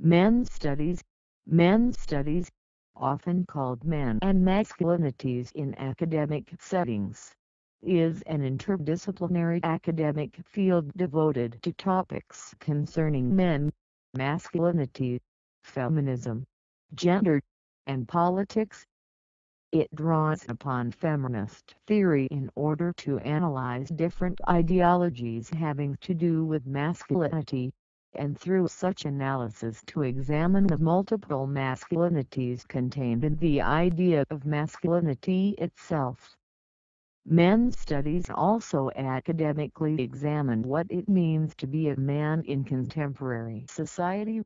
Men studies, often called men and masculinities in academic settings, is an interdisciplinary academic field devoted to topics concerning men, masculinity, feminism, gender, and politics. It draws upon feminist theory in order to analyze different ideologies having to do with masculinity, and through such analysis to examine the multiple masculinities contained in the idea of masculinity itself. Men studies also academically examine what it means to be a man in contemporary society.